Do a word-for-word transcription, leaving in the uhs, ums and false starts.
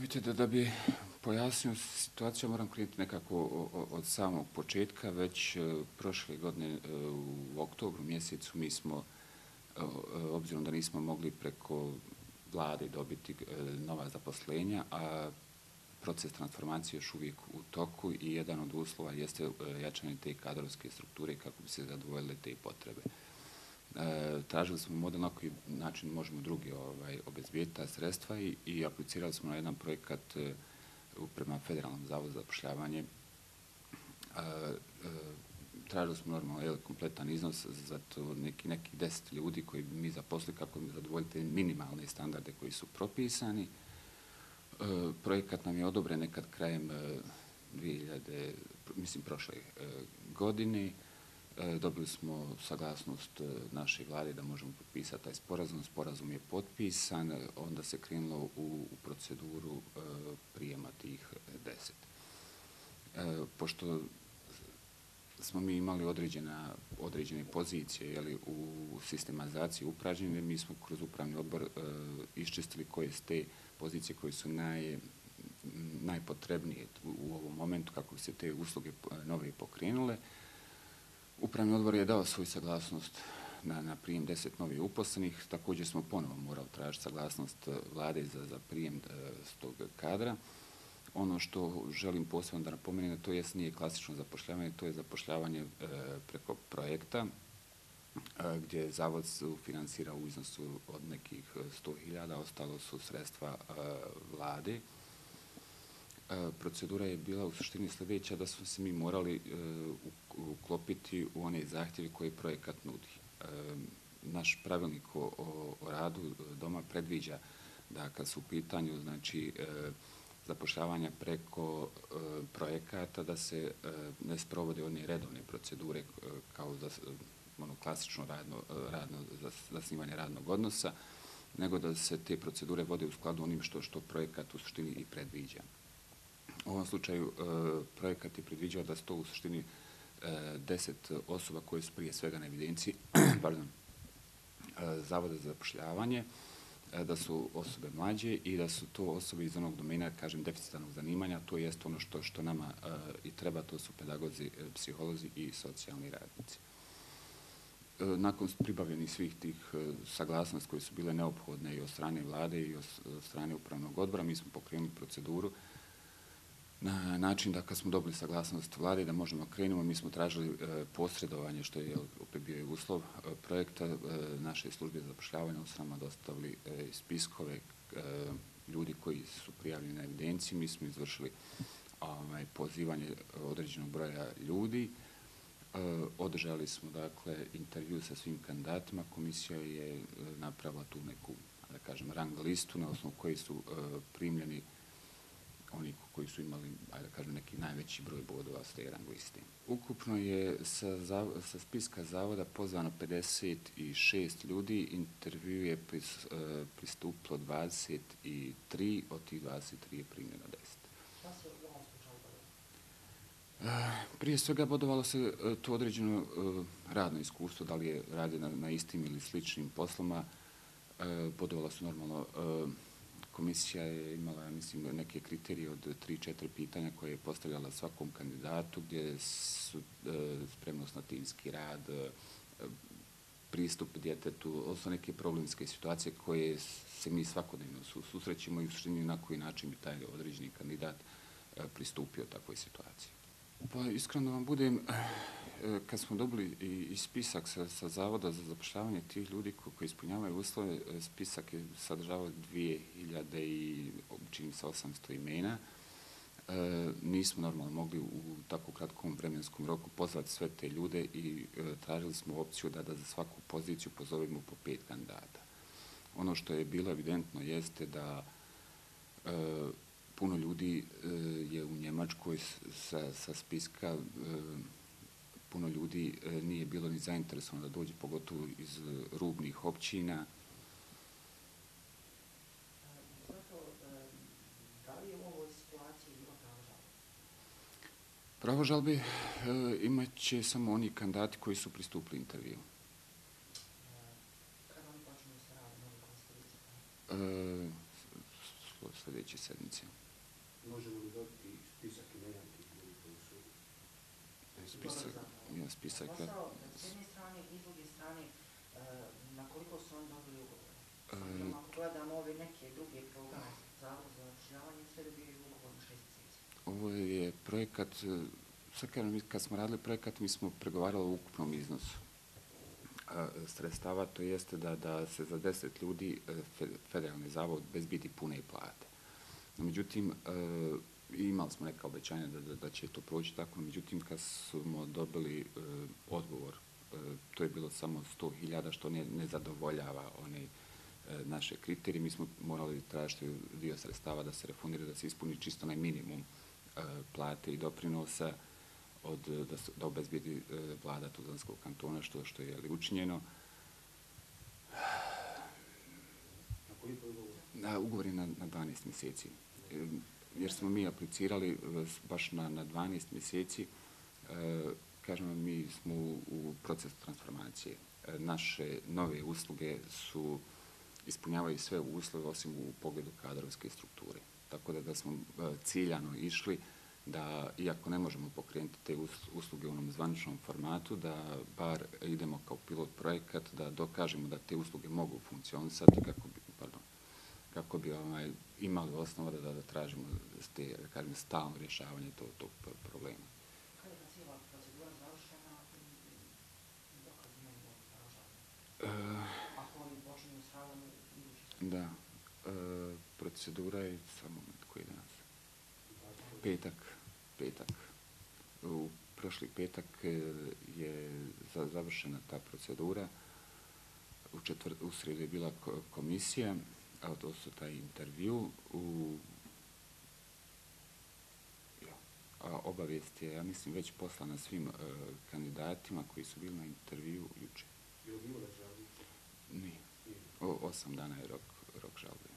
Vidite, da bi pojasnio situaciju, moram krenuti nekako od samog početka. Već prošle godine u oktobru mjesecu mi smo, obzirom da nismo mogli preko vlade dobiti nova zaposlenja, a proces transformacije još uvijek u toku i jedan od uslova jeste jačanje te kadrovske strukture kako bi se zadovoljile te potrebe. Tražili smo model na koji način možemo drugi obezbijediti ta sredstva i aplicirali smo na jedan projekat prema Federalnom zavodu za zapošljavanje. Tražili smo normalno kompletan iznos za nekih deset ljudi koji bi mi zaposlili kako bi zadovoljili minimalne standarde koji su propisani. Projekat nam je odobren nekad krajem prošle godine. Dobili smo saglasnost naše vlade da možemo potpisati taj sporazum. Sporazum je potpisan, onda se krenulo u proceduru prijema tih deset. Pošto smo mi imali određene pozicije u sistematizaciji upražnjene, mi smo kroz upravni odbor iščistili koje su te pozicije koje su najpotrebnije u ovom momentu kako bi se te usluge nove pokrenule. Upravni odbor je dao svoju saglasnost na prijem deset novih uposlenih. Također smo ponovo morali tražiti saglasnost vlade za prijem tog kadra. Ono što želim posebno da napomenem, to jest nije klasično zapošljavanje, to je zapošljavanje preko projekta gdje zavod financira u iznosu od nekih sto hiljada, ostalo su sredstva vlade. Procedura je bila u suštini sljedeća, da smo se mi morali uklopiti u one zahtjeve koje projekat nudi. Naš pravilnik o radu doma predviđa da kad su u pitanju zapošljavanja preko projekata da se ne sprovode one redovne procedure kao klasično zasnivanje radnog odnosa, nego da se te procedure vode u skladu onim što projekat u suštini i predviđa. U ovom slučaju projekat je predviđao da su to u suštini deset osoba koje su prije svega na evidenciji Zavoda za zapošljavanje, da su osobe mlađe i da su to osobe iz onog domena, kažem, deficitarnog zanimanja, to jest ono što nama i treba, to su pedagozi, psiholozi i socijalni radnici. Nakon pribavljenih svih tih saglasnosti koje su bile neophodne i od strane vlade i od strane upravnog odbora, mi smo pokrenuli proceduru na način da kad smo dobili saglasnost vlade da možemo krenemo, mi smo tražili posredovanje, što je opet bio uslov projekta, naše službe za zapošljavanje su nama dostavili spiskove ljudi koji su prijavljeni na evidenciji, mi smo izvršili pozivanje određenog broja ljudi, održali smo dakle intervju sa svim kandidatima, komisija je napravila tu neku, da kažem, rang listu na osnovu koji su primljeni oni koji su imali, ajde da kažem, neki najveći broj bodova s te rang liste. Ukupno je sa spiska zavoda pozvano pedeset šest ljudi, intervju je pristupilo dvadeset tri, od tih dvadeset tri je primljeno deset. Šta se u ovom slučaju bodovalo? Prije svega bodovalo se to određeno radno iskustvo, da li je radio na istim ili sličnim poslama, bodovalo se normalno. Komisija je imala, mislim, neke kriterije od tri četiri pitanja koje je postavljala svakom kandidatu, gdje su spremnost na timski rad, pristup djetetu, odnosno neke problemske situacije koje se mi svakodnevno susrećemo i u suštini na koji način bi taj određeni kandidat pristupio takvoj situaciji. Pa iskreno vam budem, kad smo dobili i spisak sa Zavoda za zapošljavanje tih ljudi koji ispunjavaju uslove, spisak je sadržavao dvije hiljade i osamsto imena. Nismo normalno mogli u tako kratkom vremenskom roku pozvati sve te ljude i tražili smo opciju da za svaku poziciju pozovemo po pet kandidata. Ono što je bilo evidentno jeste da puno ljudi je u Njemačkoj sa spiska, puno ljudi nije bilo ni zainteresovano da dođe, pogotovo iz rubnih općina. Zato, da li je u ovoj situaciji bilo pravo žalbe? Pravo žalbe imat će samo oni kandidati koji su pristupili intervju. Kada oni počinju sa radom? sljedeće sedmice. Možemo li dobiti spisak imena tih ljudi koji su? Imam spisak. S jedne strane i s druge strane, na koliko su oni dobili ugovor? Ako gledamo ove neke druge programe Zavod za zapošljavanje, sve dobili ugovor na šest mjeseci. Ovo je projekat, sad kad smo radili projekat, mi smo pregovarali o ukupnom iznosu sredstava, to jeste da se za deset ljudi Federalni zavod obezbijedi pune plate. Međutim, imali smo neka obećanja da će to proći tako, međutim, kad smo dobili odgovor, to je bilo samo sto hiljada, što ne zadovoljava one naše kriterije. Mi smo morali tražiti dio sredstava da se refundira, da se ispuni čisto onaj minimum plate i doprinosa, da obezbijedi vlada Tuzanskog kantona, što je učinjeno. Ugovor je na dvanaest mjeseci, jer smo mi aplicirali baš na dvanaest mjeseci. Kažemo, mi smo u procesu transformacije. Naše nove usluge ispunjavaju sve uslove, osim u pogledu kadrovske strukture. Tako da smo ciljano išli da, iako ne možemo pokrenuti te usluge u onom zvaničnom formatu, da bar idemo kao pilot projekat, da dokažemo da te usluge mogu funkcionisati kako bi imali osnova da tražimo stalno rješavanje tog problema. Kada je cijela procedura završena i dokazima je bilo zaražavanje? Ako oni počinju s radom i uđe? Da, procedura je samo netko je danas. Petak, petak. U prošli petak je završena ta procedura. U srijedu je bila komisija, a to su taj intervju. Obavijest je, ja mislim, već poslana svim kandidatima koji su bili na intervju jučer. Nije. Osam dana je rok žalbe.